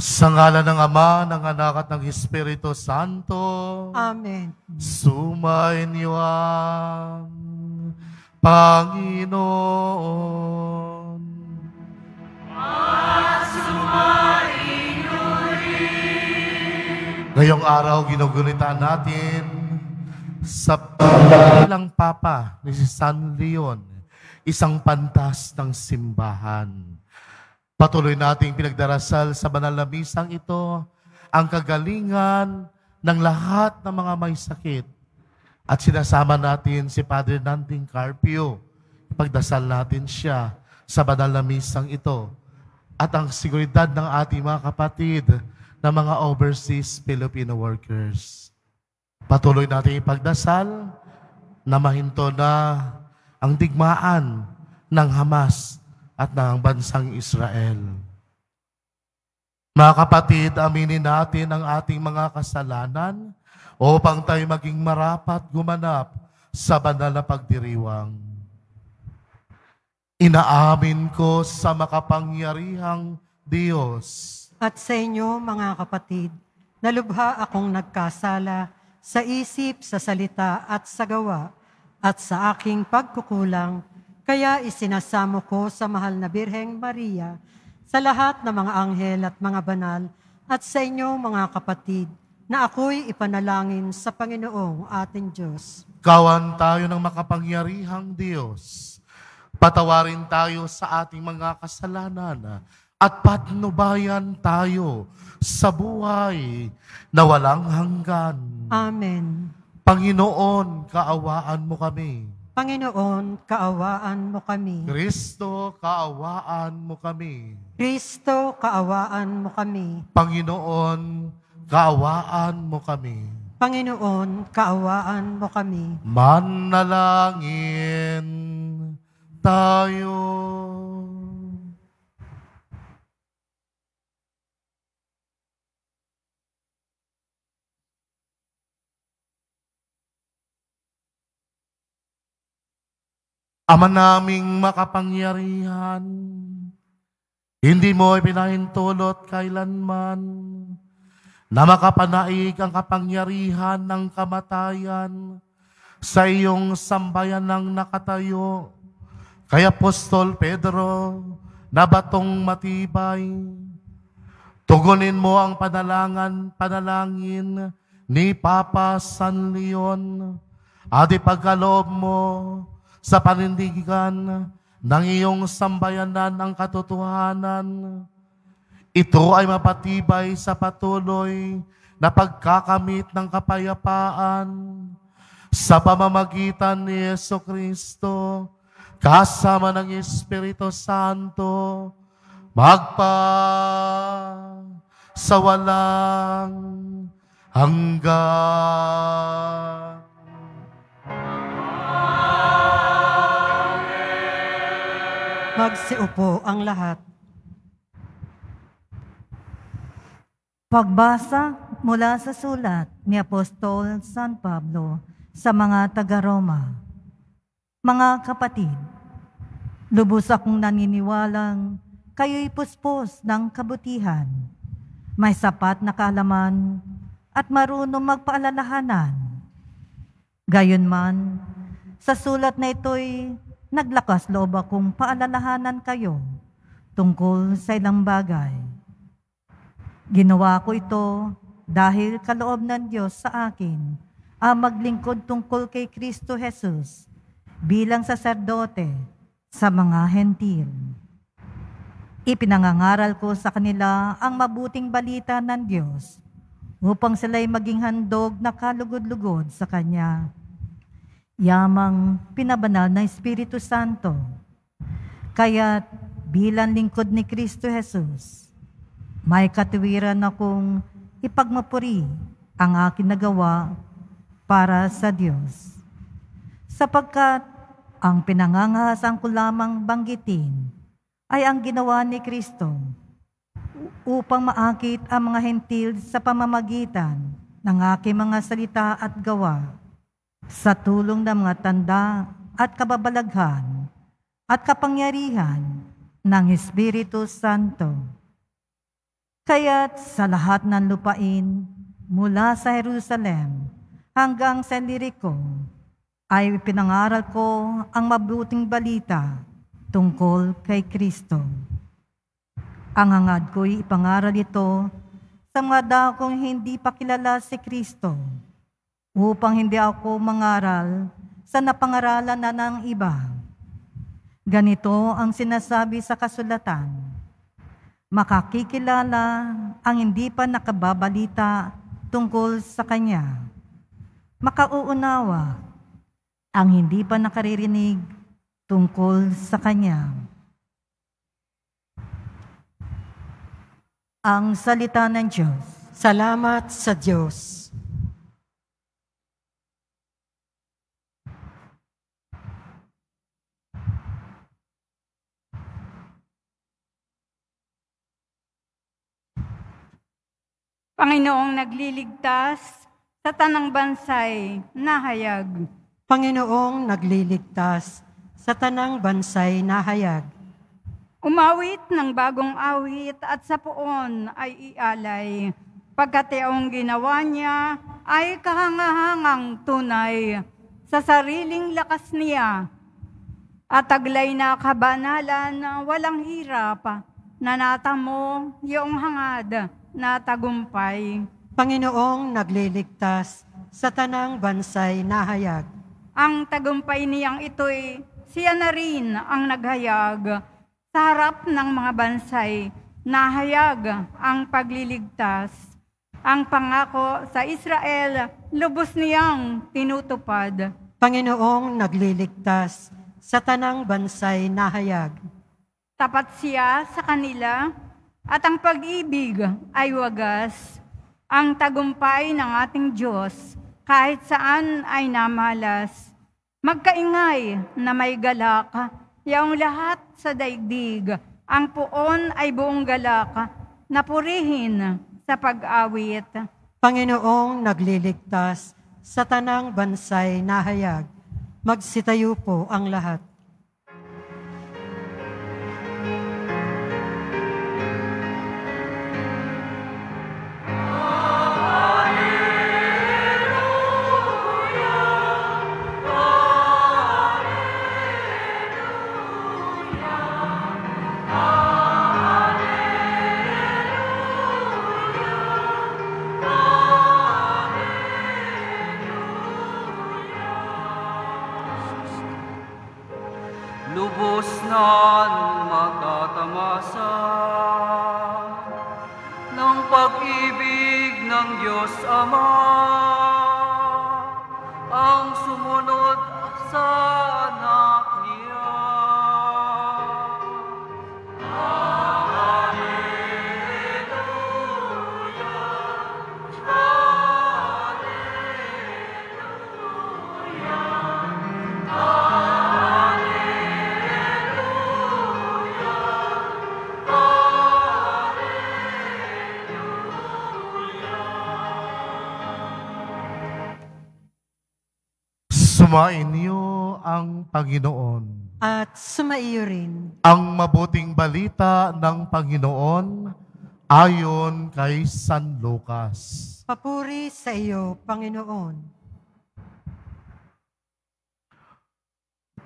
Sa ngala ng Ama, ng Anak at ng Espiritu Santo. Amen. Sumainyo ang Panginoon. At sumainyo rin. Ngayong araw, ginugunitan natin sa pangalang Papa ni San Leon, isang pantas ng simbahan. Patuloy nating pinagdarasal sa banal na misang ito ang kagalingan ng lahat ng mga may sakit. At sinasama natin si Padre Nanteng Carpio. Ipagdasal natin siya sa banal na misang ito. At ang seguridad ng ating mga kapatid na mga overseas Filipino workers. Patuloy nating ipagdasal na mahinto na ang digmaan ng Hamas at ng bansang Israel. Mga kapatid, aminin natin ang ating mga kasalanan upang tayo maging marapat gumanap sa banal na pagdiriwang. Inaamin ko sa makapangyarihang Diyos at sa inyo, mga kapatid, na lubha akong nagkasala sa isip, sa salita at sa gawa at sa aking pagkukulang. Kaya isinasamo ko sa mahal na Birheng Maria, sa lahat ng mga anghel at mga banal, at sa inyo mga kapatid, na ako'y ipanalangin sa Panginoong ating Diyos. Kawan tayo ng makapangyarihang Diyos. Patawarin tayo sa ating mga kasalanan at patnubayan tayo sa buhay na walang hanggan. Amen. Panginoon, kaawaan mo kami. Panginoon, kaawaan mo kami. Kristo, kaawaan mo kami. Kristo, kaawaan mo kami. Panginoon, kaawaan mo kami. Panginoon, kaawaan mo kami. Manalangin tayo. Ama naming makapangyarihan, hindi mo ipinahintulot kailanman na makapanaig ang kapangyarihan ng kamatayan sa iyong sambayan ng nakatayo. Kay Apostol Pedro na batong matibay, tugunin mo ang panalangin ni Papa San Leon at ipagkaloob mo sa panindigan ng iyong sambayanan ang katotohanan. Ito ay mapatibay sa patuloy na pagkakamit ng kapayapaan sa pamamagitan ni Jesucristo kasama ng Espiritu Santo magpa sa walang hanggan. Magsiupo ang lahat. Pagbasa mula sa sulat ni Apostol San Pablo sa mga taga-Roma. Mga kapatid, lubos akong naniniwalang kayo'y puspos ng kabutihan, may sapat na kaalaman at marunong magpaalalahanan. Gayunman, sa sulat na ito'y naglakas loob akong paalalahanan kayo tungkol sa ilang bagay. Ginawa ko ito dahil kaloob ng Diyos sa akin ang maglingkod tungkol kay Kristo Jesus bilang saserdote sa mga hentil. Ipinangangaral ko sa kanila ang mabuting balita ng Diyos upang sila'y maging handog na kalugod-lugod sa Kanya. Yamang pinabanal na Espiritu Santo. Kaya't bilang lingkod ni Kristo Jesus, may katuwiran akong ipagmapuri ang aking nagawa para sa Diyos. Sapagkat ang pinangangahasan ko lamang banggitin ay ang ginawa ni Kristo upang maakit ang mga hentil sa pamamagitan ng aking mga salita at gawa. Sa tulong ng mga tanda at kababalaghan at kapangyarihan ng Espiritu Santo. Kaya't sa lahat ng lupain, mula sa Jerusalem hanggang sa Lirico, ay pinangaral ko ang mabuting balita tungkol kay Kristo. Ang hangad ko'y ipangaral ito sa mga dakong hindi pa kilala si Kristo, upang hindi ako mangaral sa napangaralan na ng iba. Ganito ang sinasabi sa kasulatan, makakikilala ang hindi pa nakababalita tungkol sa Kanya, makauunawa ang hindi pa nakaririnig tungkol sa Kanya. Ang salita ng Diyos. Salamat sa Diyos. Panginoong nagliligtas, sa tanang bansay nahayag. Panginoong nagliligtas, sa tanang bansay nahayag. Umawit ng bagong awit at sa puon ay ialay, pagkat ang ginawa niya ay kahangahangang tunay, sa sariling lakas niya, at taglay na kabanalan na walang hirap, nanata mo iyong hangad na tagumpay. Panginoong nagliligtas, sa tanang bansay nahayag. Ang tagumpay niyang ito'y siya na rin ang naghayag. Sa harap ng mga bansay, nahayag ang pagliligtas. Ang pangako sa Israel, lubos niyang tinutupad. Panginoong nagliligtas, sa tanang bansay nahayag. Tapat siya sa kanila, at ang pag-ibig ay wagas. Ang tagumpay ng ating Diyos, kahit saan ay namalas. Magkaingay na may galak, yaong lahat sa daigdig. Ang puon ay buong galak, napurihin sa pag-awit. Panginoong nagliligtas, sa tanang bansay nahayag. Magsitayo po ang lahat. Sumainyo ang Panginoon. At sumaiyo rin. Ang mabuting balita ng Panginoon ayon kay San Lucas. Papuri sa iyo, Panginoon.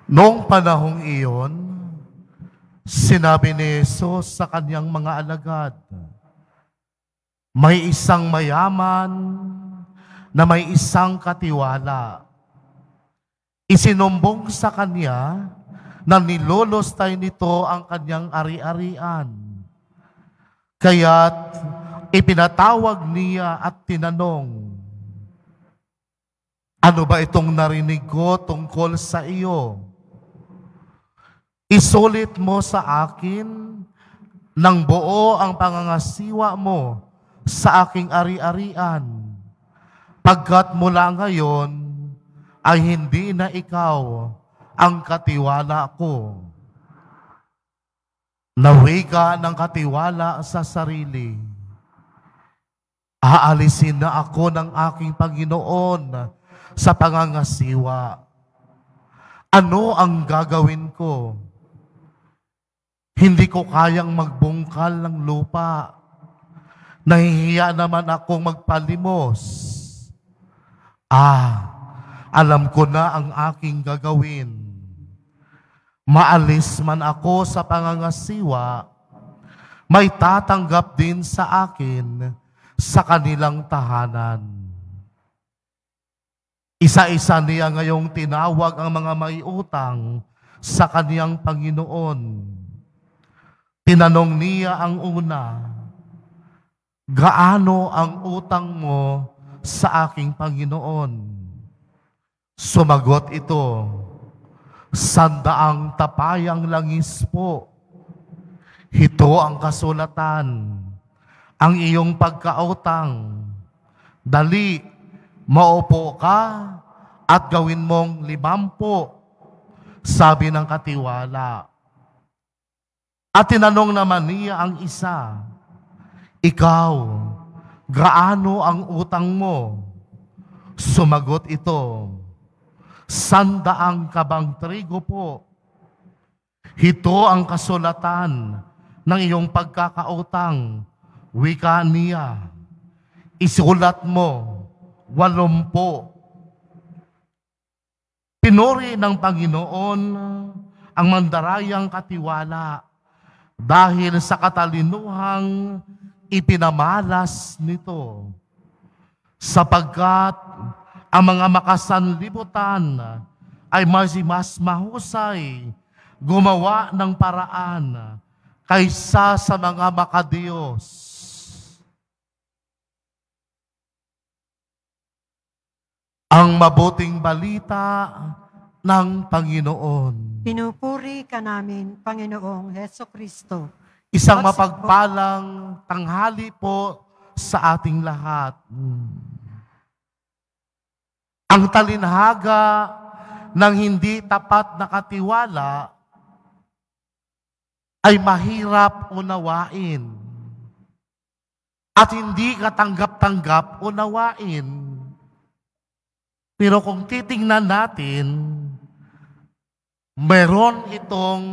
Noong panahong iyon, sinabi ni Jesus sa kanyang mga alagad, may isang mayaman na may isang katiwala. Isinumbong sa kanya na nilolostay nito ang kanyang ari-arian. Kaya't ipinatawag niya at tinanong, ano ba itong narinig ko tungkol sa iyo? Isulit mo sa akin ng buo ang pangangasiwa mo sa aking ari-arian, pagkat mula ngayon ay hindi na ikaw ang katiwala ko. Nawika ng katiwala sa sarili. Aalisin na ako ng aking Panginoon sa pangangasiwa. Ano ang gagawin ko? Hindi ko kayang magbungkal ng lupa. Nahihiya naman akong magpalimos. Alam ko na ang aking gagawin. Maalis man ako sa pangangasiwa, may tatanggap din sa akin sa kanilang tahanan. Isa-isa niya ngayong tinawag ang mga may utang sa kaniyang Panginoon. Tinanong niya ang una, gaano ang utang mo sa aking Panginoon? Sumagot ito, 100 tapayang langis po. Ito ang kasulatan, ang iyong pagkautang. Dali, maupo ka at gawin mong 50, sabi ng katiwala. At tinanong naman niya ang isa, ikaw, gaano ang utang mo? Sumagot ito, 100 kabang trigo po. Ito ang kasulatan ng iyong pagkakautang. Wika niya, isulat mo, 80. Pinuri ng Panginoon ang mandarayang katiwala dahil sa katalinuhang ipinamalas nito, sapagkat ang mga makasanlibutan ay mas mahusay gumawa ng paraan kaysa sa mga makadiyos. Ang mabuting balita ng Panginoon. Pinupuri ka namin, Panginoong Hesukristo. Isang mapagpalang tanghali po sa ating lahat. Ang talinhaga ng hindi tapat na katiwala ay mahirap unawain at hindi katanggap-tanggap unawain. Pero kung titingnan natin, meron itong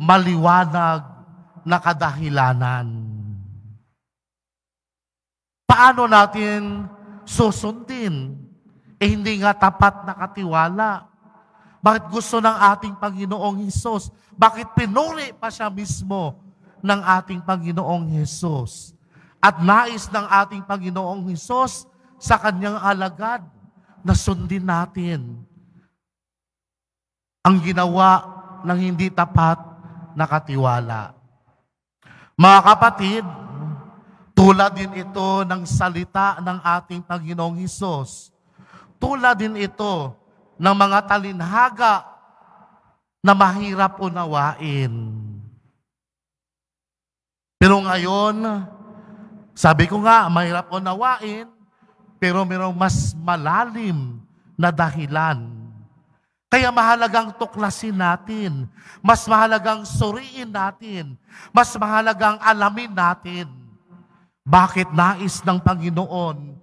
maliwanag na kadahilanan. Paano natin susundin? Hindi nga tapat na katiwala. Bakit gusto ng ating Panginoong Hesus? Bakit pinuri pa siya mismo ng ating Panginoong Hesus? At nais ng ating Panginoong Hesus sa kanyang alagad na sundin natin ang ginawa ng hindi tapat na katiwala. Mga kapatid, tulad din ito ng salita ng ating Panginoong Hesus. Tulad din ito ng mga talinhaga na mahirap unawain. Pero ngayon, sabi ko nga, mahirap unawain, pero mayroong mas malalim na dahilan. Kaya mahalagang tuklasin natin, mas mahalagang suriin natin, mas mahalagang alamin natin bakit nais ng Panginoon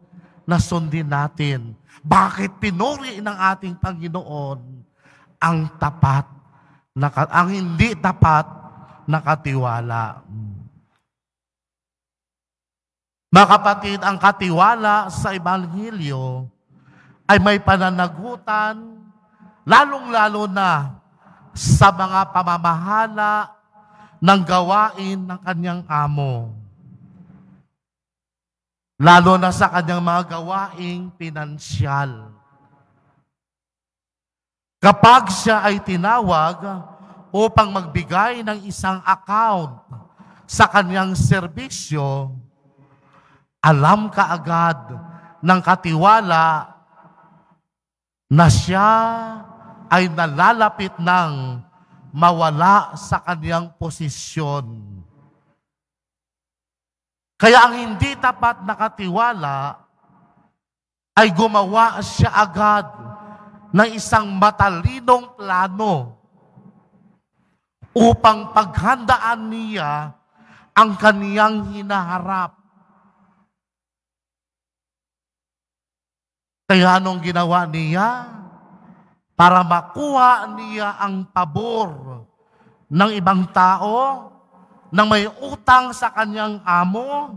na sundin natin, bakit pinuri ng ating Panginoon ang hindi tapat na katiwala. Mga kapatid, ang katiwala sa Ebanghelyo ay may pananagutan lalong-lalo na sa mga pamamahala ng gawain ng kanyang amo. Lalo na sa kanyang mga gawaing pinansyal. Kapag siya ay tinawag upang magbigay ng isang account sa kanyang serbisyo, alam ka agad ng katiwala na siya ay nalalapit ng mawala sa kaniyang posisyon. Kaya ang hindi tapat na katiwala ay gumawa siya agad ng isang matalinong plano upang paghandaan niya ang kaniyang hinaharap. Kaya anong ginawa niya? Para makuha niya ang pabor ng ibang tao, ng may utang sa kanyang amo,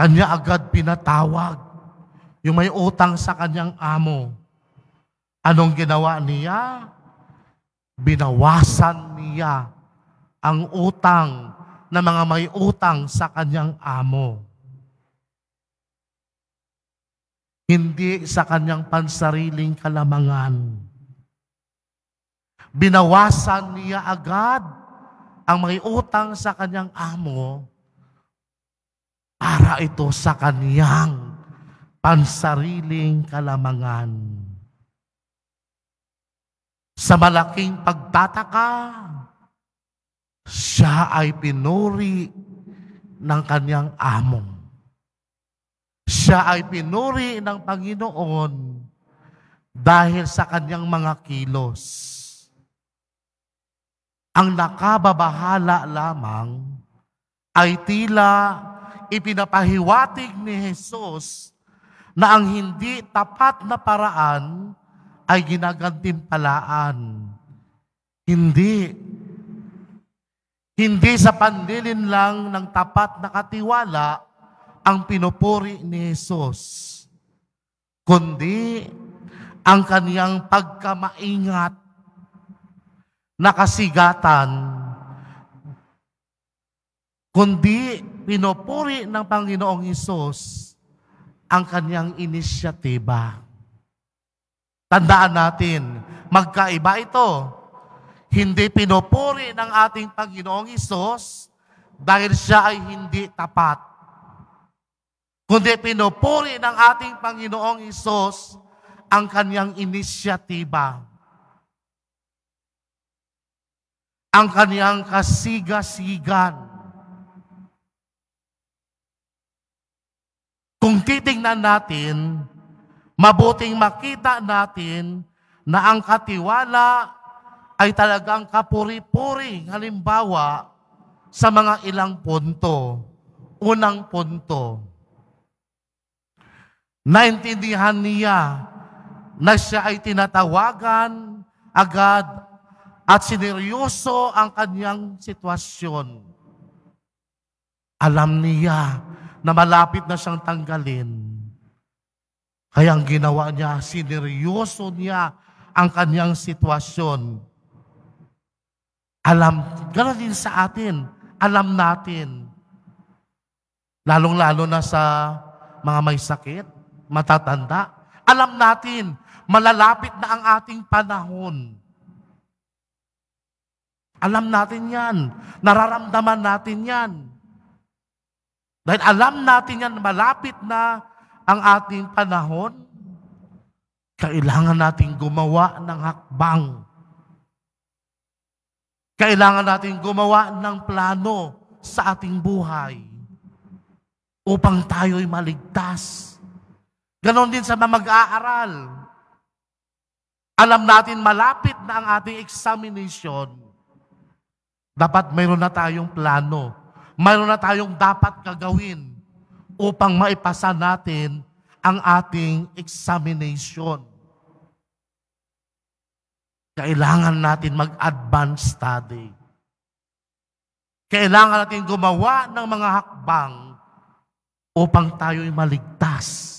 Kanya agad pinatawag yung may utang sa kanyang amo. Anong ginawa niya? Binawasan niya ang utang na mga may utang sa kanyang amo. Hindi sa kanyang pansariling kalamangan. Binawasan niya agad ang may utang sa kanyang amo para ito sa kaniyang pansariling kalamangan. Sa malaking pagtataka, siya ay pinuri ng kaniyang amo. Siya ay pinuri ng Panginoon dahil sa kaniyang mga kilos. Ang nakababahala lamang ay tila ipinapahiwatig ni Jesus na ang hindi tapat na paraan ay ginagantimpalaan. Hindi sa panlilin lang ng tapat na katiwala ang pinupuri ni Jesus, kundi ang kaniyang pagkamaingat na kasigatan, kundi pinupuri ng Panginoong Hesus ang kaniyang inisyatiba. Tandaan natin, magkaiba ito. Hindi pinupuri ng ating Panginoong Hesus dahil siya ay hindi tapat, kundi pinupuri ng ating Panginoong Hesus ang kaniyang inisyatiba, ang kaniyang kasigasigan. Kung titingnan natin, mabuting makita natin na ang katiwala ay talagang kapuri-puri. Halimbawa, sa mga ilang punto. Unang punto, naintindihan niya na siya ay tinatawagan agad at sineryoso ang kanyang sitwasyon. Alam niya na malapit na siyang tanggalin. Kaya ang ginawa niya, sineryoso niya ang kaniyang sitwasyon. Alam, gano'n din sa atin, alam natin. Lalong-lalo na sa mga may sakit, matatanda, alam natin, malalapit na ang ating panahon. Alam natin yan, nararamdaman natin yan. Dahil alam natin yan, malapit na ang ating panahon, kailangan natin gumawa ng hakbang. Kailangan natin gumawa ng plano sa ating buhay upang tayo'y maligtas. Ganon din sa mag-aaral. Alam natin, malapit na ang ating examination. Dapat mayroon na tayong plano. Mayroon na tayong dapat gagawin upang maipasa natin ang ating examination. Kailangan natin mag-advance study. Kailangan natin gumawa ng mga hakbang upang tayo'y maligtas.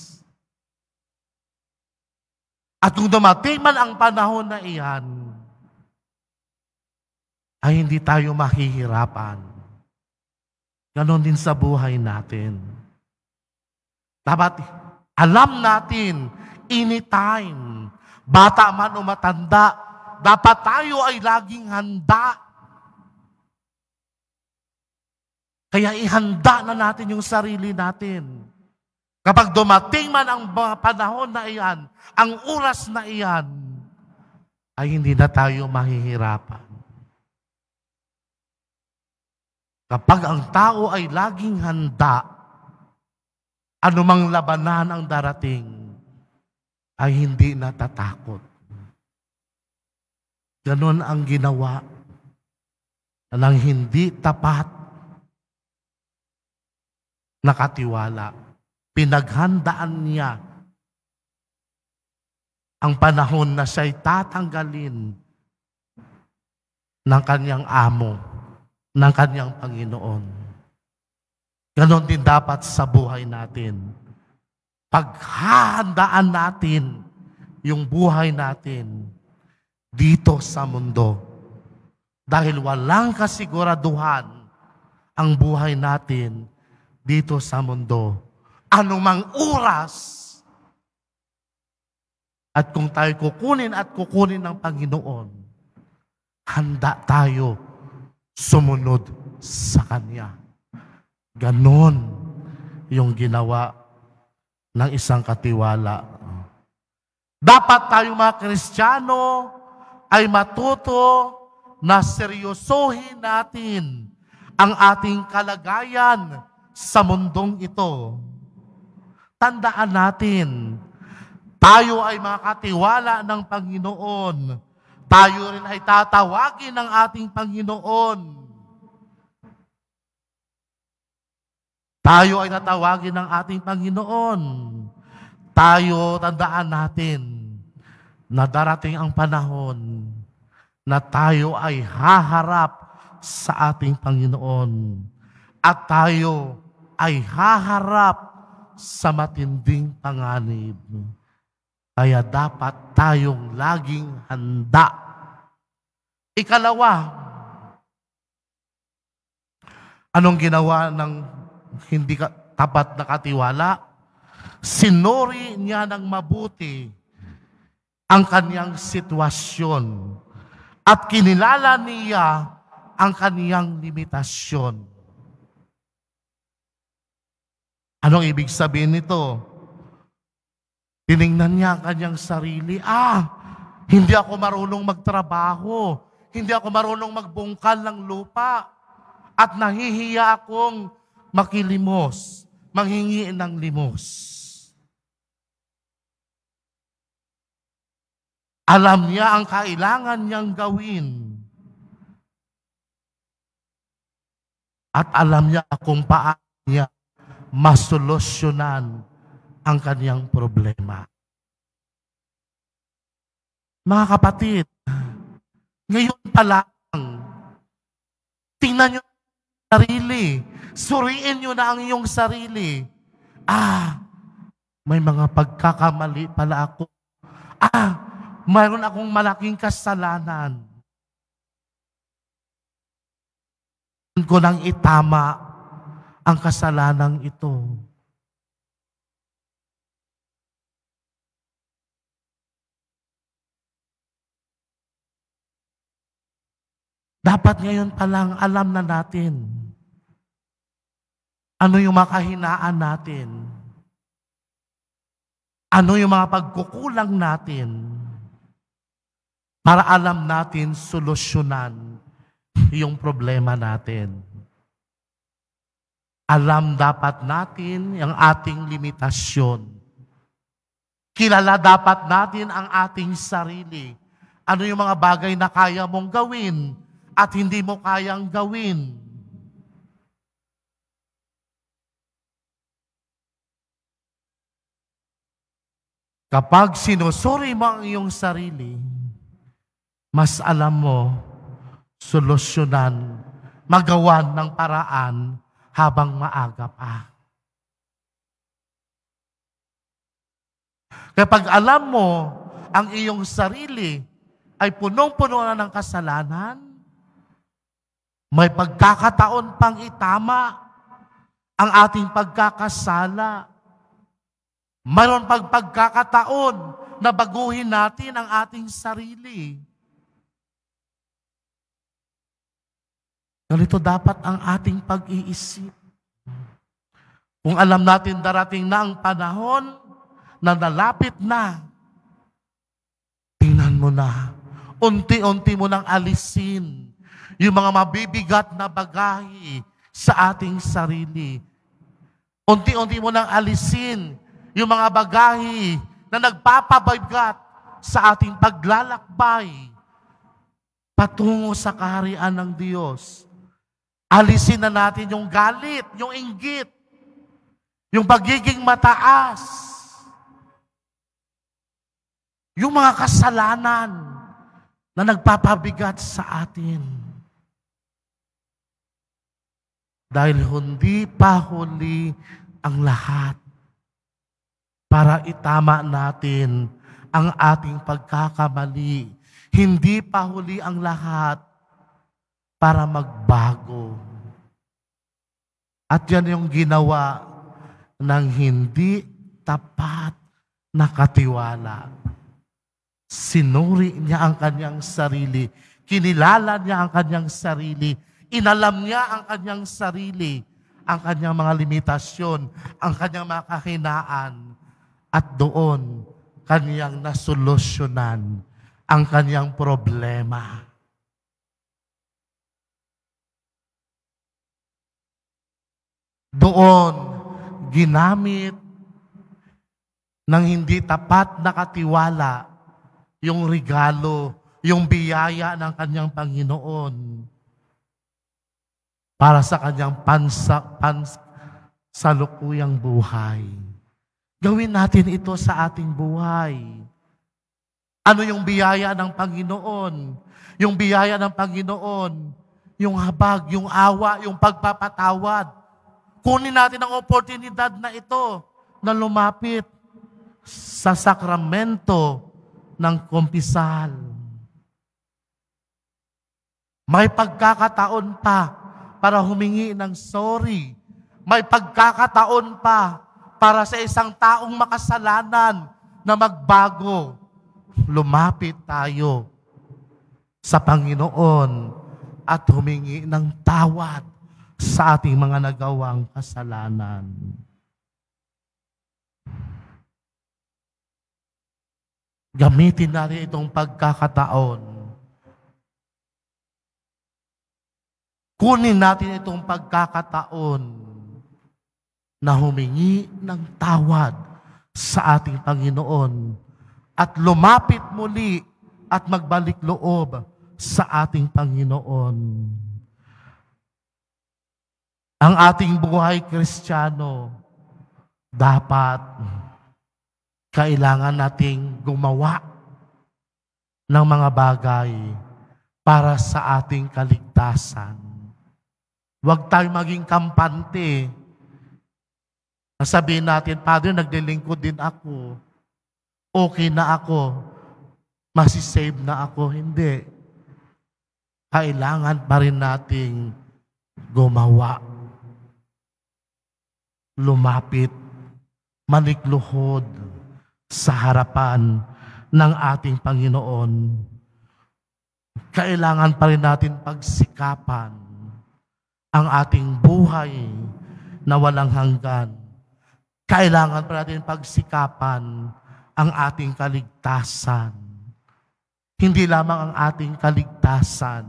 At kung dumating man ang panahon na iyan, ay hindi tayo mahihirapan. Ganon din sa buhay natin. Dapat alam natin, anytime, bata man o matanda, dapat tayo ay laging handa. Kaya ihanda na natin yung sarili natin. Kapag dumating man ang panahon na iyan, ang oras na iyan, ay hindi na tayo mahihirapan. Kapag ang tao ay laging handa, anumang labanan ang darating, ay hindi natatakot. Ganun ang ginawa ng hindi tapat na katiwala. Pinaghandaan niya ang panahon na siya'y tatanggalin ng kaniyang amo, ng kaniyang Panginoon. Ganon din dapat sa buhay natin. Paghahandaan natin yung buhay natin dito sa mundo. Dahil walang kasiguraduhan ang buhay natin dito sa mundo. Anumang oras at kung tayo kukunin ng Panginoon, handa tayo sumunod sa Kanya. Ganon yung ginawa ng isang katiwala. Dapat tayong mga Kristiyano ay matuto na seryosohin natin ang ating kalagayan sa mundong ito. Tandaan natin, tayo ay mga katiwala ng Panginoon. Tayo rin ay tatawagin ng ating Panginoon. Tayo ay tatawagin ng ating Panginoon. Tayo, tandaan natin na darating ang panahon na tayo ay haharap sa ating Panginoon. At tayo ay haharap sa matinding panganib. Kaya dapat tayong laging handa. Ikalawa, anong ginawa ng hindi tapat na katiwala? Sinuri niya ng mabuti ang kaniyang sitwasyon at kinilala niya ang kaniyang limitasyon. Anong ibig sabihin nito? Tiningnan niya ang kaniyang sarili. Hindi ako marunong magtrabaho. Hindi ako marunong magbungkal ng lupa. At nahihiya akong makilimos, manghingi ng limos. Alam niya ang kailangan niyang gawin. At alam niya kung paano niya masolusyonan ang kaniyang problema. Mga kapatid, ngayon pa lang, tingnan niyo ang sarili. Suriin nyo na ang iyong sarili. May mga pagkakamali pala ako. Mayroon akong malaking kasalanan. Hindi ko nang itama ang kasalanan ito. Dapat ngayon pa lang alam na natin ano yung mga kahinaan natin? Ano yung mga pagkukulang natin? Para alam natin solusyonan yung problema natin. Alam dapat natin ang ating limitasyon. Kilala dapat natin ang ating sarili. Ano yung mga bagay na kaya mong gawin at hindi mo kayang gawin? Kapag sinusuri mo ang iyong sarili, mas alam mo, solusyonan, magawan ng paraan habang maaga pa. Kapag alam mo, ang iyong sarili ay punong-puno na ng kasalanan, may pagkakataon pang itama ang ating pagkakasala, mayroon pagkakataon na baguhin natin ang ating sarili. Ganito dapat ang ating pag-iisip. Kung alam natin darating na ang panahon na nalapit na, tingnan mo na, unti-unti mo nang alisin yung mga mabibigat na bagahe sa ating sarili. Unti-unti mo nang alisin yung mga bagahe na nagpapabigat sa ating paglalakbay patungo sa kaharian ng Diyos. Alisin na natin yung galit, yung inggit, yung pagiging mataas, yung mga kasalanan na nagpapabigat sa atin. dahil hindi pa huli ang lahat para itama natin ang ating pagkakamali. Hindi pa huli ang lahat para magbago. At yan yung ginawa ng hindi tapat na katiwala. Sinuri niya ang kanyang sarili. Kinilala niya ang kanyang sarili. Inalam niya ang kanyang sarili. Ang kanyang mga limitasyon. Ang kanyang mga kahinaan. At doon, kanyang nasolusyonan ang kanyang problema. Doon, ginamit ng hindi tapat na katiwala yung regalo, yung biyaya ng kanyang Panginoon para sa kanyang pansalukuyang buhay. Gawin natin ito sa ating buhay. Ano yung biyaya ng Panginoon? Yung biyaya ng Panginoon, yung habag, yung awa, yung pagpapatawad. Kunin natin ang oportunidad na ito na lumapit sa sakramento ng kumpisal. May pagkakataon pa para humingi ng sorry. May pagkakataon pa para sa isang taong makasalanan na magbago. Lumapit tayo sa Panginoon at humingi ng tawad sa ating mga nagawang kasalanan. Gamitin natin itong pagkakataon. Kunin natin itong pagkakataon na humingi ng tawad sa ating Panginoon at lumapit muli at magbalik loob sa ating Panginoon. Ang ating buhay Kristiyano, dapat, kailangan nating gumawa ng mga bagay para sa ating kaligtasan. Huwag tayong maging kampante. Sabihin natin, Padre, naglilingkod din ako. Okay na ako. Masisave na ako. Hindi. Kailangan pa rin nating gumawa. Lumapit, manikluhod sa harapan ng ating Panginoon. Kailangan pa rin natin pagsikapan ang ating buhay na walang hanggan. Kailangan pa natin pagsikapan ang ating kaligtasan. Hindi lamang ang ating kaligtasan,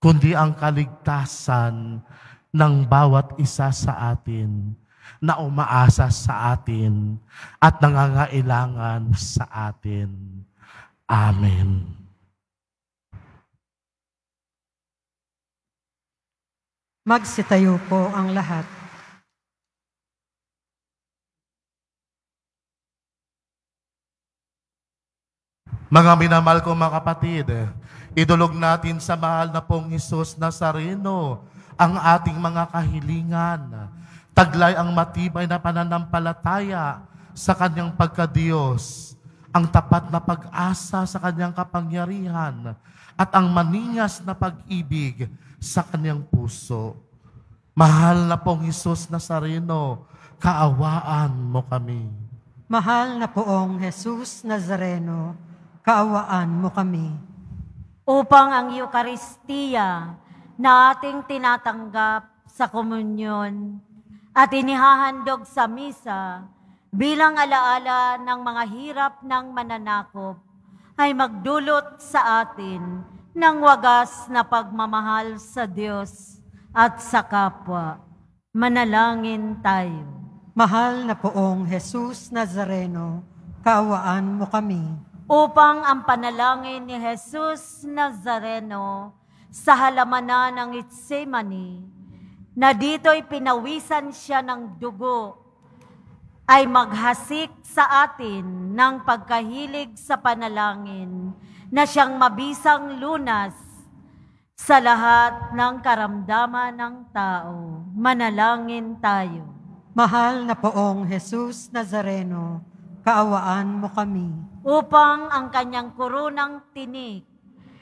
kundi ang kaligtasan ng bawat isa sa atin na umaasa sa atin at nangangailangan sa atin. Amen. Magsitayo po ang lahat. Mga minamahal ko mga kapatid, idulog natin sa mahal na pong Jesús Nazareno ang ating mga kahilingan. Taglay ang matibay na pananampalataya sa kanyang pagkadiyos, ang tapat na pag-asa sa kanyang kapangyarihan, at ang maningas na pag-ibig sa kanyang puso. Mahal na pong Jesús Nazareno, kaawaan mo kami. Mahal na poong Jesús Nazareno, kaawaan mo kami. Upang ang Eukaristiya na ating tinatanggap sa komunyon at inihahandog sa misa bilang alaala ng mga hirap ng mananakop ay magdulot sa atin ng wagas na pagmamahal sa Diyos at sa kapwa. Manalangin tayo. Mahal na poong Jesús Nazareno, kaawaan mo kami. Upang ang panalangin ni Jesús Nazareno sa halamanan ng Getsemani, na dito'y pinawisan siya ng dugo, ay maghasik sa atin ng pagkahilig sa panalangin na siyang mabisang lunas Sa lahat ng karamdaman ng tao, manalangin tayo. Mahal na Poong Jesús Nazareno, kaawaan mo kami. Upang ang kanyang kurunang tinik,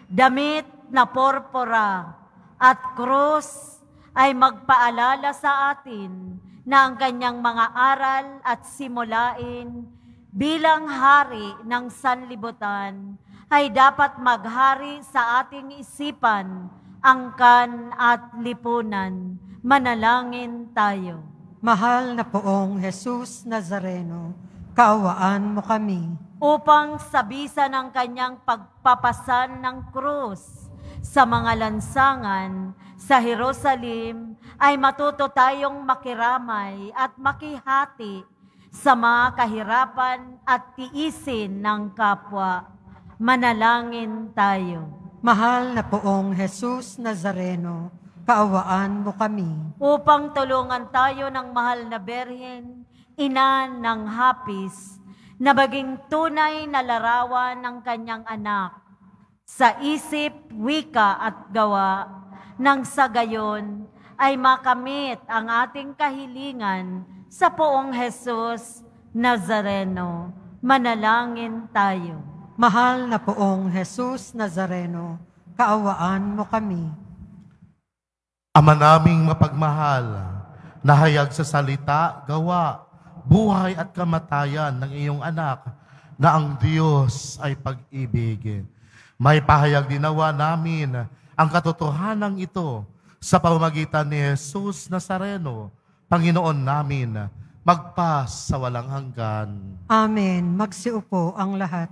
damit na porpora at krus ay magpaalala sa atin na ang kanyang mga aral at simulain bilang hari ng sanlibutan ay dapat maghari sa ating isipan, angkan at lipunan. Manalangin tayo. Mahal na Poong Jesús Nazareno, kaawaan mo kami. Upang sabisa ng kanyang pagpapasan ng krus sa mga lansangan sa Jerusalem, ay matuto tayong makiramay at makihati sa mga kahirapan at tiisin ng kapwa. Manalangin tayo. Mahal na Poong Jesús Nazareno, kaawaan mo kami. Upang tulungan tayo ng mahal na Birhen, ina ng Hapis, na maging tunay na larawan ng kanyang anak sa isip, wika at gawa, nang sa gayon ay makamit ang ating kahilingan sa Poong Jesús Nazareno. Manalangin tayo. Mahal na Poong Jesús Nazareno, kaawaan mo kami. Ama naming mapagmahal, nahayag sa salita, gawa, buhay at kamatayan ng iyong anak na ang Diyos ay pag-ibig. May pahayag dinawa namin ang katotohanan ito sa pamamagitan ni Jesús Nazareno, Panginoon namin, magpas sa walang hanggan. Amen. Magsiupo ang lahat.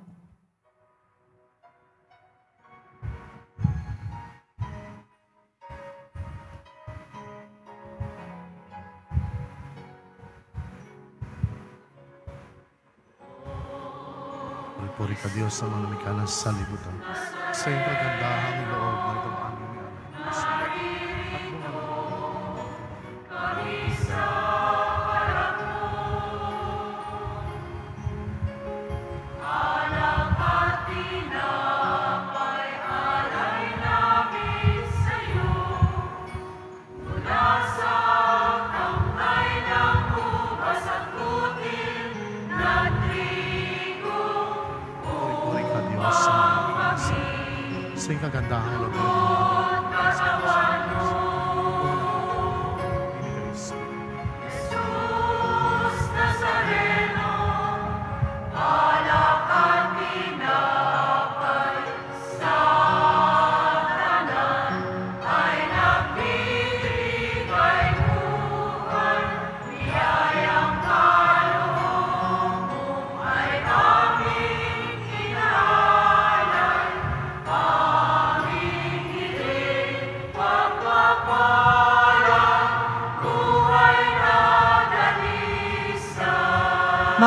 Puri ka Diyos sa mga mikanas sa libutan. Sa iyong pagandahang loob na ito ang aming alam. Kagandahan ng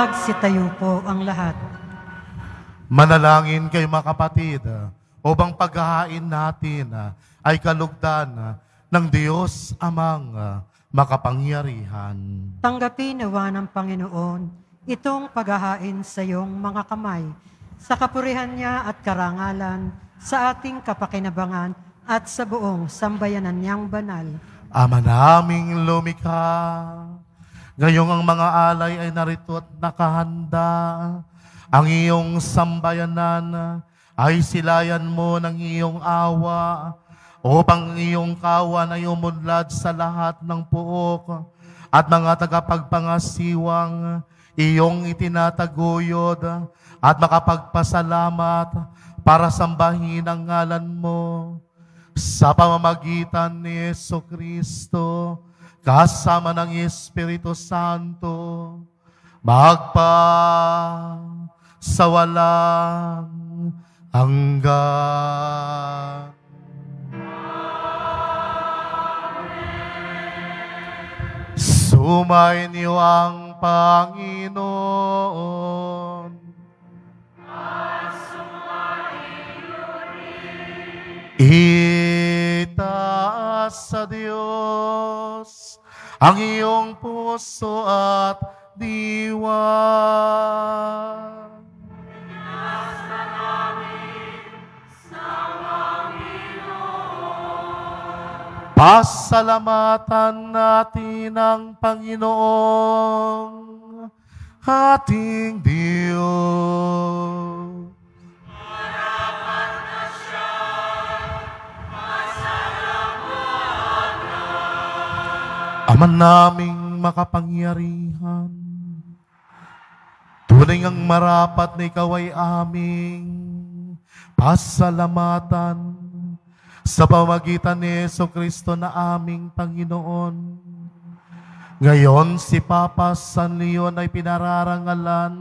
magsitayo po ang lahat. Manalangin kayo mga kapatid, upang paghahain natin ay kalugdan ng Diyos amang makapangyarihan. Tanggapin nawa ng Panginoon itong paghahain sa iyong mga kamay, sa kapurihan niya at karangalan, sa ating kapakinabangan at sa buong sambayanan niyang banal. Ama naming lumikha, ngayong ang mga alay ay narito at nakahanda. Ang iyong sambayanan ay silayan mo ng iyong awa, upang iyong kawan ay umunlad sa lahat ng puok at mga tagapagpangasiwang iyong itinataguyod, at makapagpasalamat para sambahin ang ngalan mo. Sa pamamagitan ni Jesucristo, kasama ng Espiritu Santo, magpa sa walang hanggan. Sumainyo ang Panginoon. At sumainyo rin. Itaas sa Diyos ang iyong puso at diwa. Pinasa namin sa Panginoon. Pasalamatan natin ang Panginoong ating Diyos. Marapat na siya, pasalamatan. Ama naming makapangyarihan, tunay ang marapat na ikaw ay aming pasalamatan sa pamagitan ni Jesucristo na aming Panginoon. Ngayon, si Papa San Leon ay pinararangalan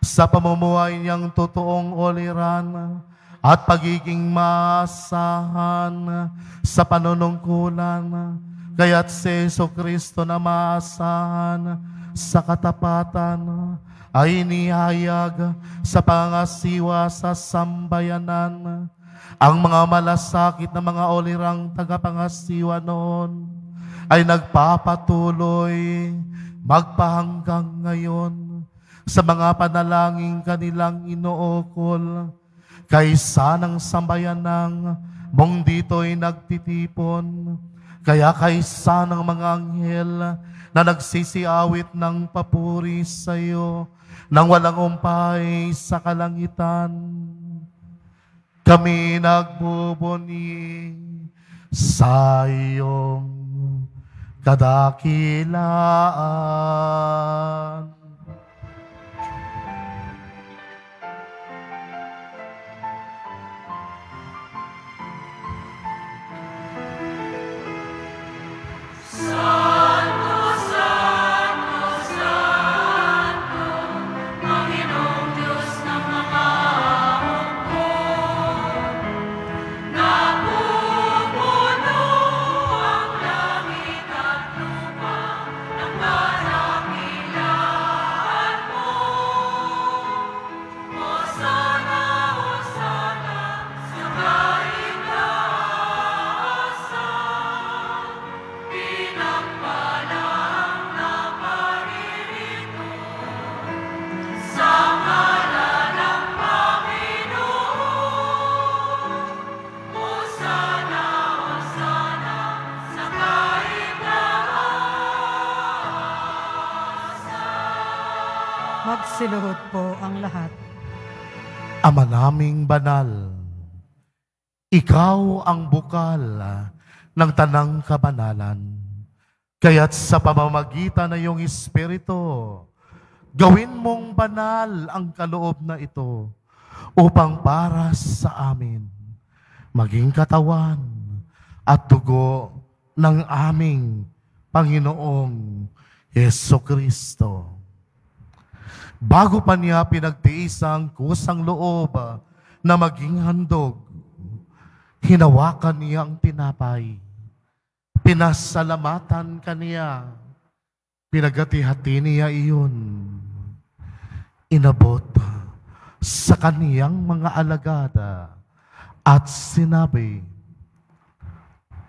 sa pamumuhay niyang totoong oliran at pagiging maasahan sa panunungkulan. Kaya't si Jesucristo na maasahan sa katapatan ay inihayag sa pangasiwa sa sambayanan. Ang mga malasakit na mga olirang tagapangasiwa noon ay nagpapatuloy magpahanggang ngayon sa mga panalangin kanilang inookol kaysa ng sambayanang mong dito'y nagtitipon. Kaya kaysa ng mga anghel na nagsisiawit ng papuri sa iyo nang walang umpay sa kalangitan, kami nagbubuni sa iyong kadakilaan. Siluhod po ang lahat. Ama naming banal, ikaw ang bukal ng tanang kabanalan. Kaya't sa pamamagitan ng iyong Espiritu, gawin mong banal ang kaloob na ito upang para sa amin maging katawan at dugo ng aming Panginoong Jesucristo. Bago pa niya pinagtiis ang kusang loob na maging handog, hinawakan niya ang tinapay, pinasalamatan kaniya, pinagati-hati niya iyon, inabot sa kaniyang mga alagada at sinabi,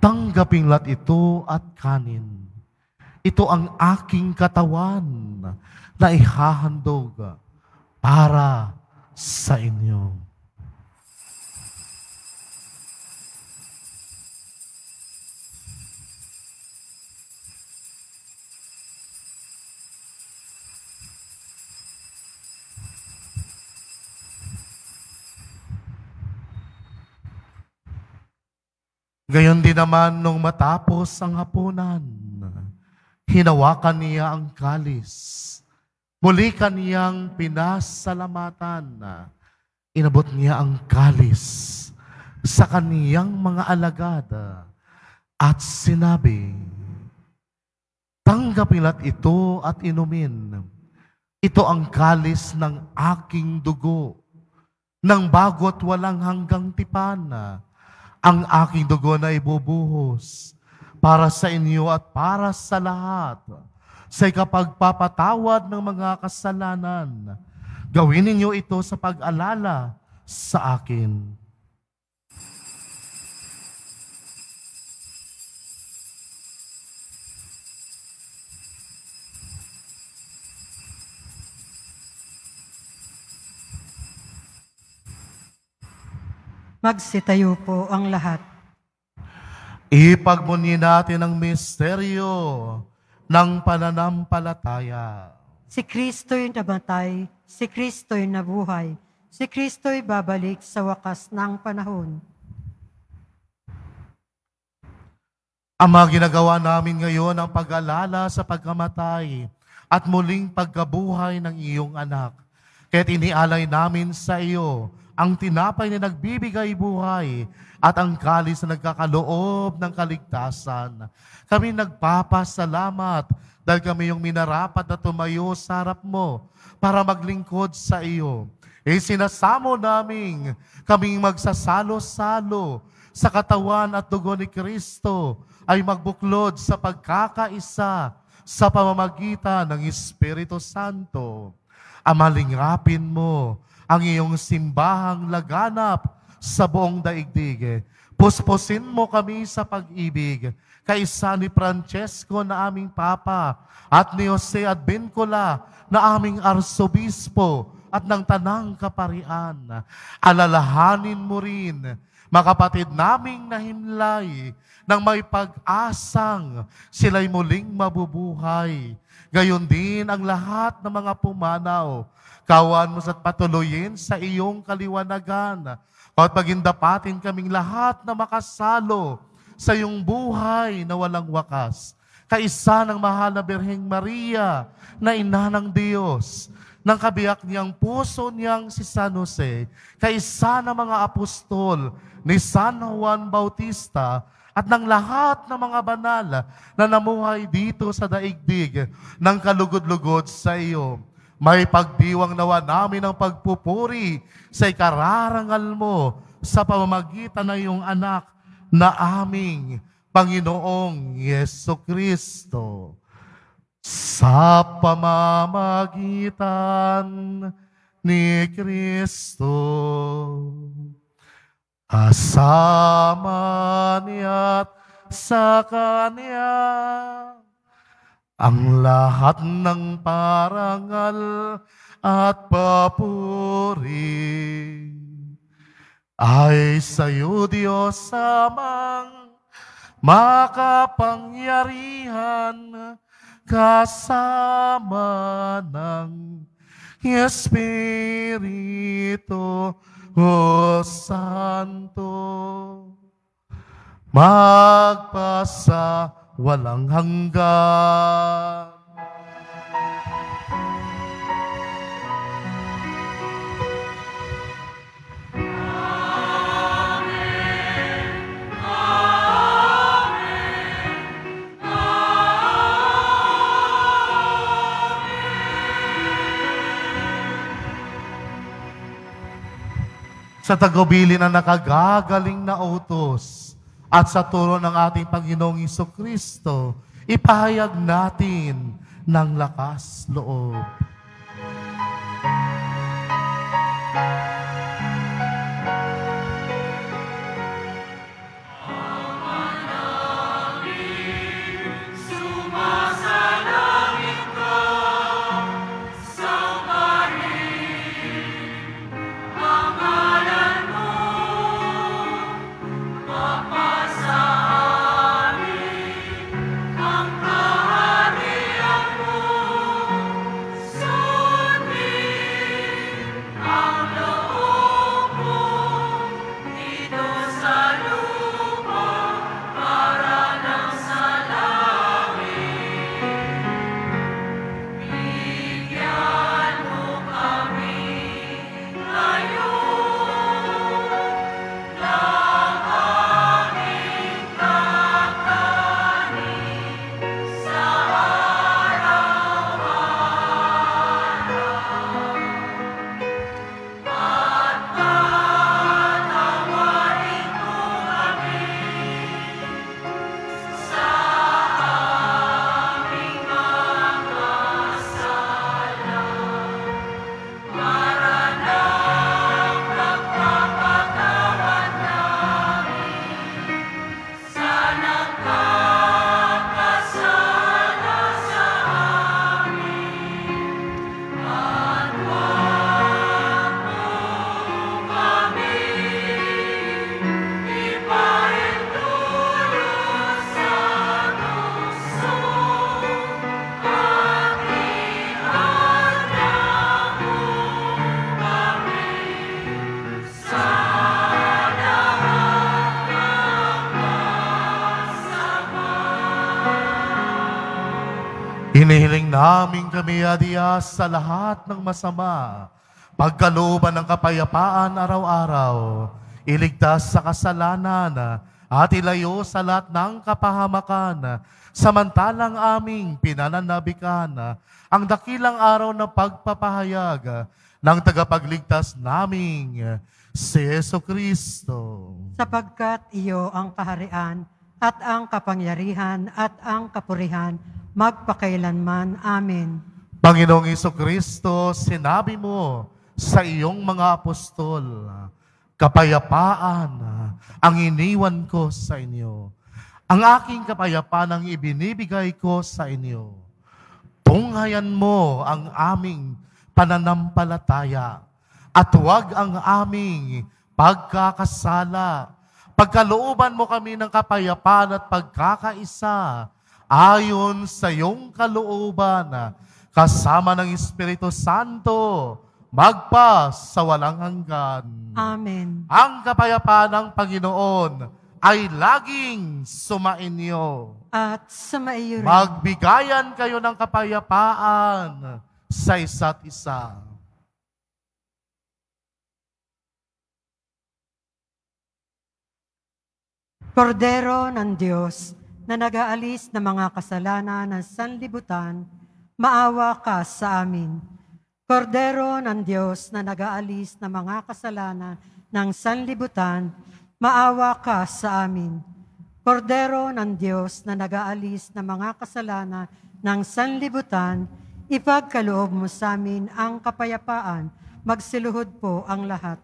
tanggaping lahat ito at kanin. Ito ang aking katawan na ihahandog para sa inyo. Gayon din naman nung matapos ang hapunan, hinawakan niya ang kalis. Muli kaniyang pinasalamatan. Inabot niya ang kalis sa kaniyang mga alagad at sinabi, tanggapin lahat ito at inumin. Ito ang kalis ng aking dugo, ng bago't walang hanggang tipan. Ang aking dugo na ibubuhos para sa inyo at para sa lahat, sa ikapagpapatawad ng mga kasalanan. Gawin ninyo ito sa pag-alala sa akin. Magsitayo po ang lahat. Ipagbunyi natin ang misteryo ng pananampalataya. Si Kristo'y namatay, si Kristo'y nabuhay, si Kristo'y babalik sa wakas ng panahon. Ang mga ginagawa namin ngayon ang pag-alala sa pagkamatay at muling pagkabuhay ng iyong anak. Kaya't inialay namin sa iyo ang tinapay na nagbibigay buhay at ang kalis na nagkakaloob ng kaligtasan. Kami nagpapasalamat dahil kami yung minarapat na tumayo sa harap mo para maglingkod sa iyo. Isinasamo namin kaming magsasalo-salo sa katawan at dugo ni Kristo ay magbuklod sa pagkakaisa sa pamamagitan ng Espiritu Santo. Amalingapin mo ang iyong simbahang laganap sa buong daigdig. Puspusin mo kami sa pag-ibig, kaisa ni Francesco na aming Papa at ni Jose Advincula na aming Arsobispo at ng Tanang Kaparian. Alalahanin mo rin, makapatid naming nahimlay nang may pag-asang sila'y muling mabubuhay. Gayon din ang lahat ng mga pumanaw. Kawan mo at patuloyin sa iyong kaliwanagan. At pagindapatin kaming lahat na makasalo sa iyong buhay na walang wakas. Kaisa ng mahal na Birheng Maria na ina ng Diyos, ng kabiyak niyang puso niyang si San Jose, kaisa ng mga apostol ni San Juan Bautista, at ng lahat ng mga banal na namuhay dito sa daigdig ng kalugod-lugod sa iyo. May pagdiwang nawa namin ang pagpupuri sa ikararangal mo sa pamamagitan ng iyong anak na aming Panginoong Jesucristo. Sa pamamagitan ni Kristo, kasama niya at sa kanya ang lahat ng parangal at papuri ay sa'yo, Diyos amang makapangyarihan, kasama ng Espiritu O Santo, magpasa walang hanggan. Sa tagubilin na nakagagaling na utos at sa tulong ng ating Panginoong Jesucristo, ipahayag natin ng lakas loob. Hinihiling namin kami, Diyos, sa lahat ng masama, pagkalooban ng kapayapaan araw-araw, iligtas sa kasalanan, at ilayo sa lahat ng kapahamakan, samantalang aming pinananabikan ang dakilang araw ng pagpapahayag ng tagapagligtas naming si Jesucristo. Sapagkat iyo ang kaharian at ang kapangyarihan at ang kapurihan magpakailanman. Amen. Panginoong Jesucristo, sinabi mo sa iyong mga apostol, kapayapaan ang iniwan ko sa inyo. Ang aking kapayapaan ang ibinibigay ko sa inyo. Tunghayan mo ang aming pananampalataya at huwag ang aming pagkakasala. Pagkalooban mo kami ng kapayapaan at pagkakaisa ayon sa iyong kalooban, kasama ng Espiritu Santo, magpa sa walang hanggan. Amen. Ang kapayapaan ng Panginoon ay laging sumainyo. At sumaiyo rin. Magbigayan kayo ng kapayapaan sa isa't isa. Kordero ng Diyos, na nag-aalis ng mga kasalanan ng sanlibutan, maawa ka sa amin. Kordero ng Diyos na nag-aalis ng mga kasalanan ng sanlibutan, maawa ka sa amin. Kordero ng Diyos na nag-aalis ng mga kasalanan ng sanlibutan, ipagkaloob mo sa amin ang kapayapaan, magsiluhod po ang lahat.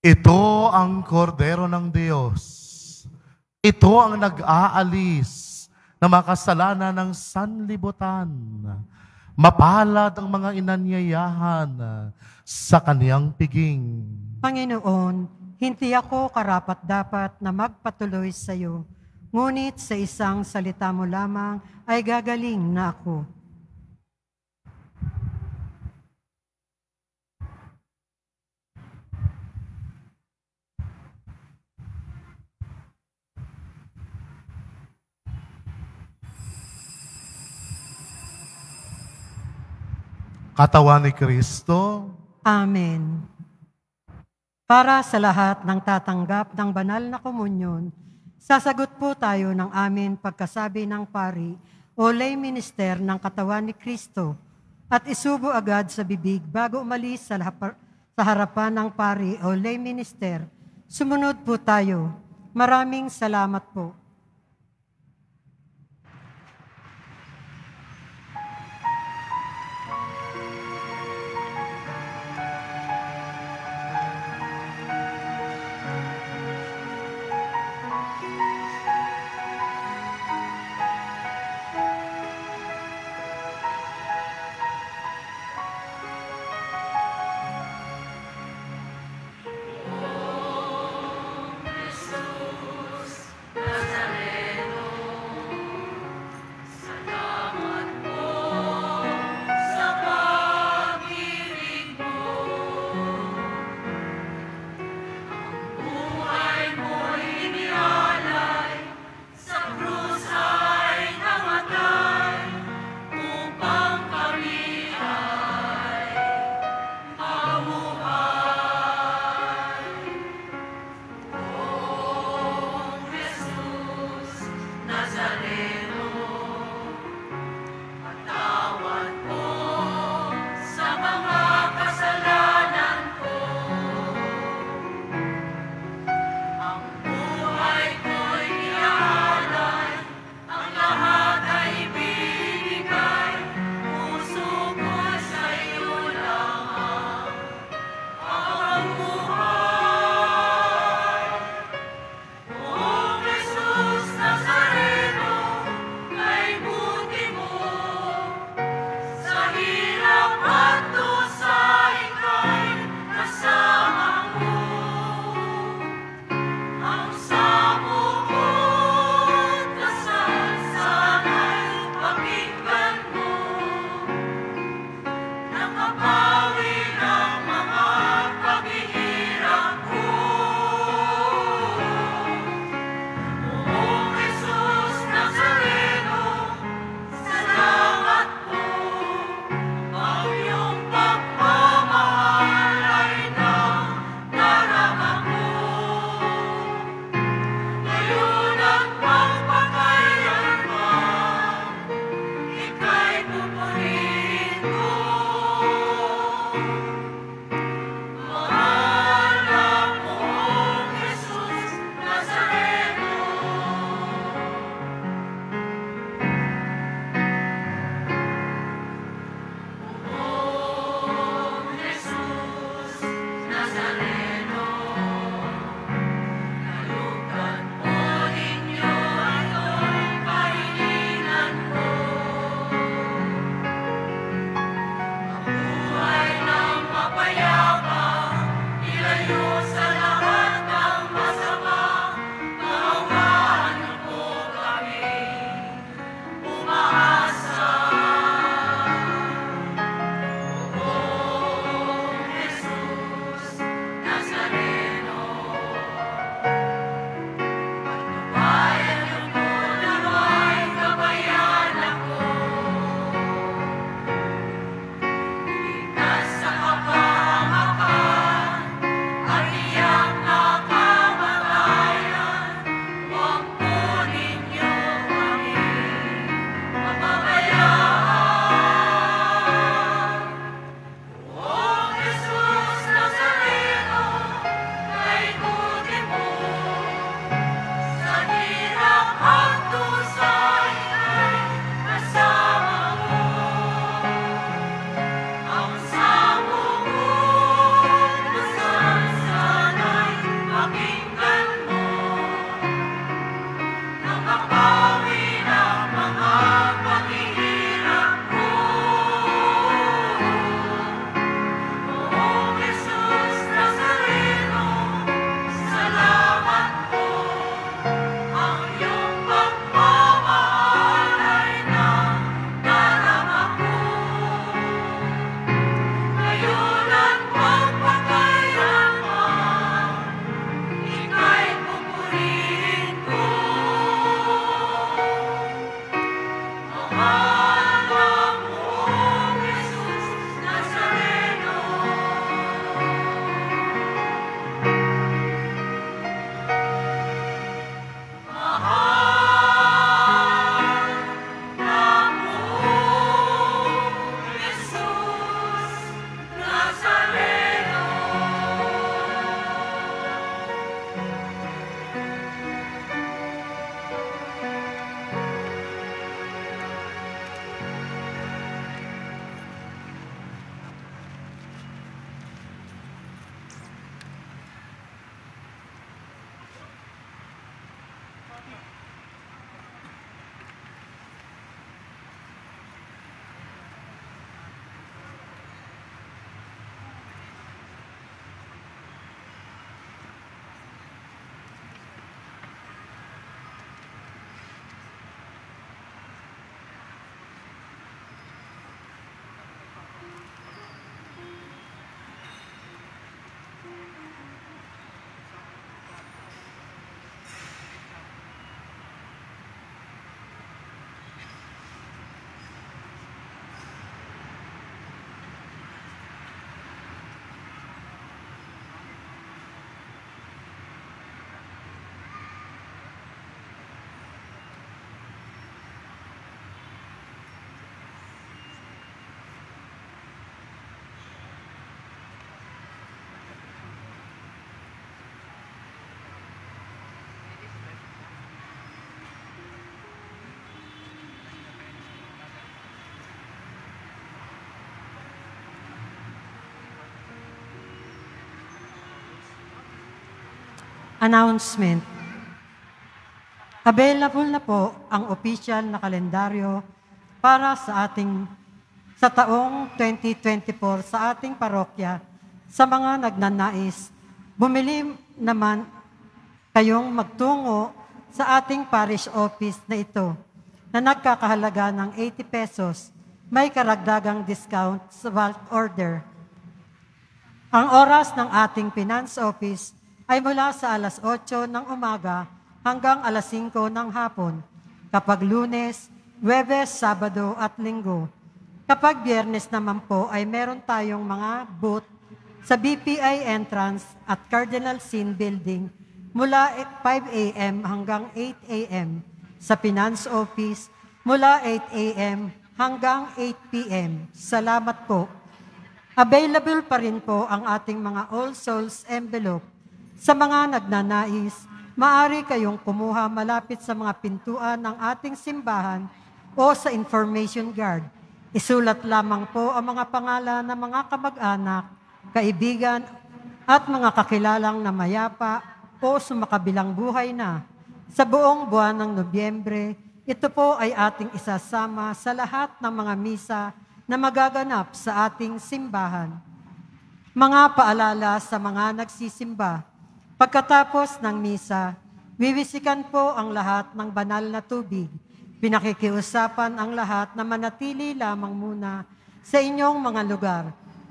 Ito ang kordero ng Diyos. Ito ang nag-aalis na makasalanan ng sanlibutan. Mapalad ang mga inanyayahan sa kaniyang piging. Panginoon, hindi ako karapat-dapat na magpatuloy sa iyo, ngunit sa isang salita mo lamang ay gagaling na ako. Katawan ni Kristo. Amen. Para sa lahat ng tatanggap ng banal na komunyon, sasagot po tayo ng amin pagkasabi ng pari o lay minister ng katawan ni Kristo at isubo agad sa bibig bago umalis sa harapan ng pari o lay minister. Sumunod po tayo. Maraming salamat po. Announcement. Available na po ang official na kalendaryo para sa taong 2024 sa ating parokya. Sa mga nagnanais, bumili naman kayong magtungo sa ating parish office na ito na nagkakahalaga ng 80 pesos. May karagdagang discount sa bulk order. Ang oras ng ating finance office ay mula sa alas 8 ng umaga hanggang alas 5 ng hapon kapag Lunes, Huwebes, Sabado at Linggo. Kapag Biyernes naman po ay meron tayong mga booth sa BPI entrance at Cardinal Sin Building mula 5 a.m. hanggang 8 a.m. Sa Finance Office mula 8 a.m. hanggang 8 p.m. Salamat po. Available pa rin po ang ating mga All Souls envelope. Sa mga nagnanais, maaari kayong kumuha malapit sa mga pintuan ng ating simbahan o sa information guard. Isulat lamang po ang mga pangalan ng mga kamag-anak, kaibigan, at mga kakilalang na mayapa o sumakabilang buhay na. Sa buong buwan ng Nobyembre, ito po ay ating isasama sa lahat ng mga misa na magaganap sa ating simbahan. Mga paalala sa mga nagsisimba. Pagkatapos ng misa, wiwisikan po ang lahat ng banal na tubig. Pinakikiusapan ang lahat na manatili lamang muna sa inyong mga lugar.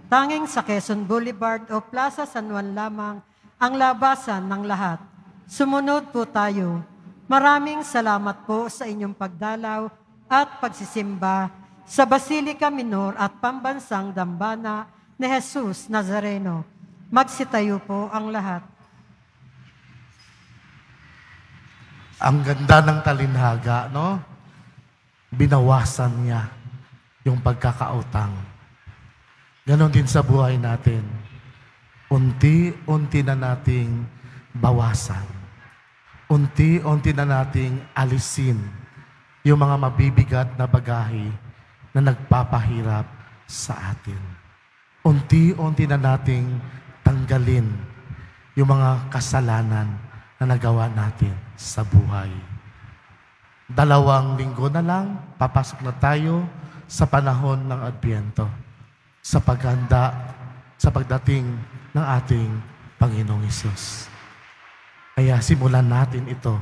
Tanging sa Quezon Boulevard o Plaza San Juan lamang ang labasan ng lahat. Sumunod po tayo. Maraming salamat po sa inyong pagdalaw at pagsisimba sa Basilica Minor at Pambansang Dambana ni Jesus Nazareno. Magsitayo po ang lahat. Ang ganda ng talinhaga, no? Binawasan niya yung pagkakautang. Ganon din sa buhay natin. Unti-unti na nating bawasan. Unti-unti na nating alisin yung mga mabibigat na bagahe na nagpapahirap sa atin. Unti-unti na nating tanggalin yung mga kasalanan na nagawa natin sa buhay. 2 linggo na lang, papasok na tayo sa panahon ng Adbyento, sa paghanda, sa pagdating ng ating Panginoong Hesus. Kaya simulan natin ito,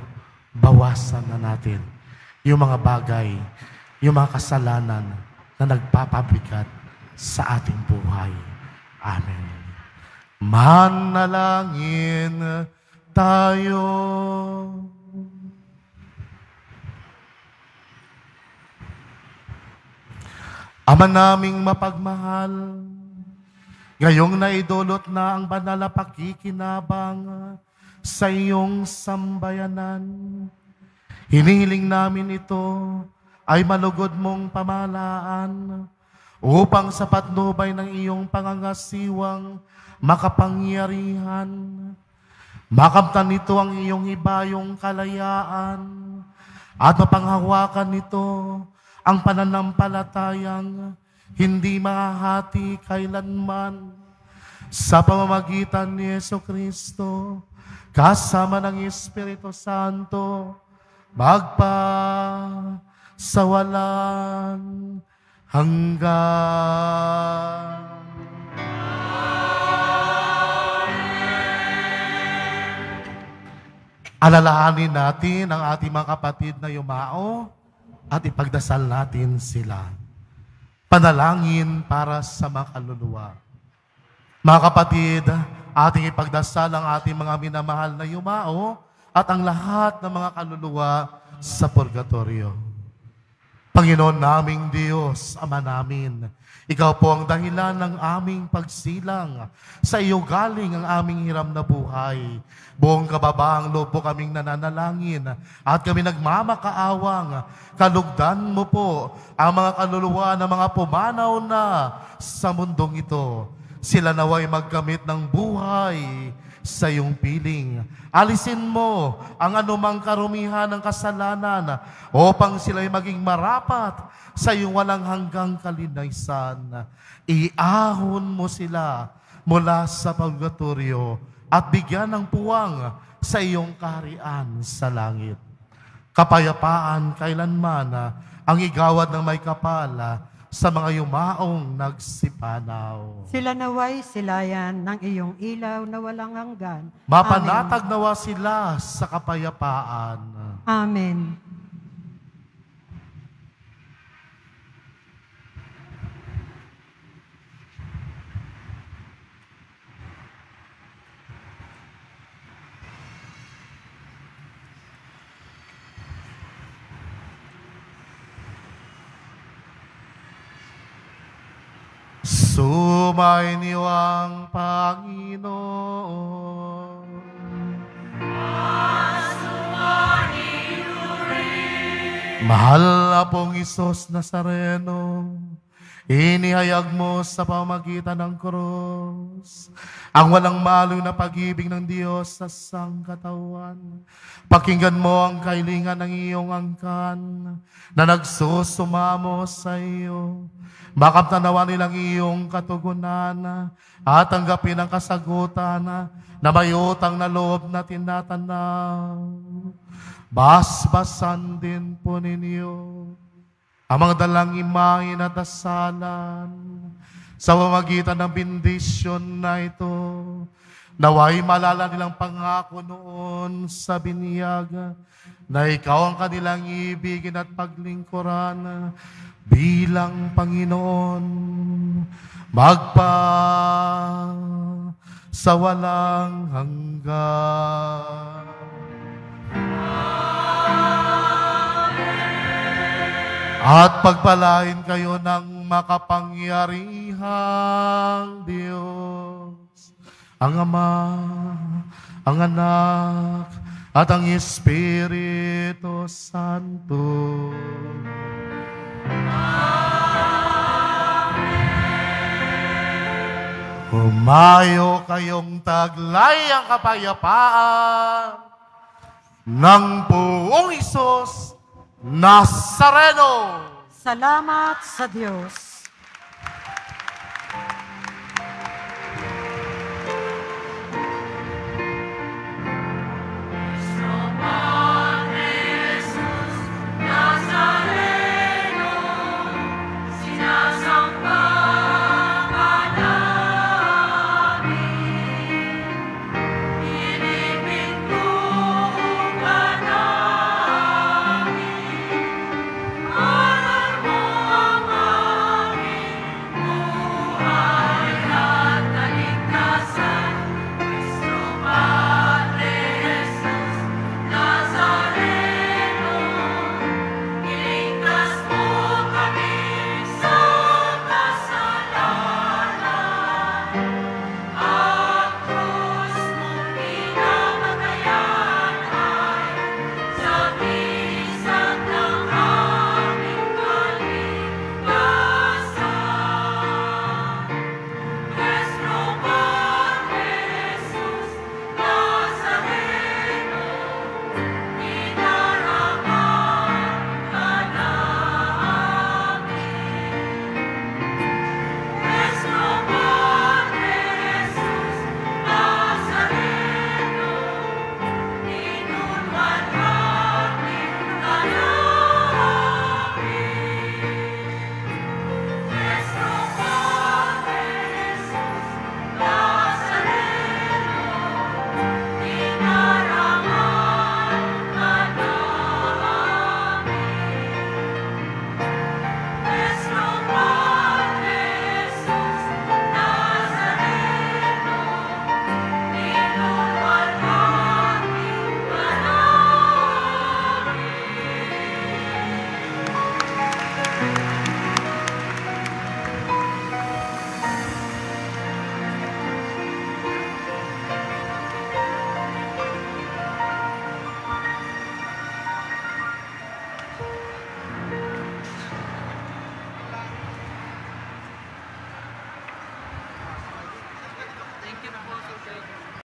bawasan na natin yung mga bagay, yung mga kasalanan na nagpapabigat sa ating buhay. Amen. Manalangin tayo. Ama naming mapagmahal, ngayong naidulot na ang banal na pakikinabang sa iyong sambayanan, hinihiling namin ito ay malugod mong pamahalaan upang sa patnubay ng iyong pangangasiwang makapangyarihan, makamtan nito ang iyong hibayong kalayaan at mapanghawakan nito ang pananampalatayang hindi mahahati kailanman sa pamamagitan ni Jesucristo kasama ng Espiritu Santo magpa sa walang hanggan. Alalahanin natin ang ating mga kapatid na yumao at ipagdasal natin sila. Panalangin para sa mga kaluluwa. Mga kapatid, ating ipagdasal ang ating mga minamahal na yumao at ang lahat ng mga kaluluwa sa purgatorio. Panginoon naming Diyos, Ama namin, Ikaw po ang dahilan ng aming pagsilang. Sa iyo galing ang aming hiram na buhay. Buong kababaang loob po kaming nananalangin at kami nagmamakaawang. Kalugdan mo po ang mga kaluluwa na mga pumanaw na sa mundong ito. Sila naway magkamit ng buhay sa iyong piling. Alisin mo ang anumang karumihan ng kasalanan upang sila'y maging marapat sa iyong walang hanggang kalinaisan. Iahon mo sila mula sa purgatorio at bigyan ng puwang sa iyong kaharian sa langit. Kapayapaan kailanman ang igawad ng may kapal sa mga yumaong nagsipanaw. Sila naway silayan ng iyong ilaw na walang hanggan. Mapanatag nawa sila sa kapayapaan. Amen. Sumainiwang Panginoon, mahal na pong Jesús Nazareno, inihayag mo sa pamagitan ng krus ang walang malo na pag-ibig ng Diyos sa sangkatawan. Pakinggan mo ang kailangan ng iyong angkan na nagsusumamo sa iyo. Makamtanawa nilang iyong katugunan at tanggapin ang kasagutan na may utang na loob na tinatanaw. Basbasan din po ninyo ang mga dalang imahin at asalan sa pamagitan ng bendisyon na ito. Nawa'y malala nilang pangako noon sa biniyag na ikaw ang kanilang ibigin at paglingkuran bilang Panginoon, sa walang hanggan. At pagpalain kayo ng makapangyarihang Diyos, ang Ama, ang Anak, at ang Espiritu Santo. Amen. Humayo kayong taglay ang kapayapaan ng buong Jesús Nazareno. Salamat sa Diyos.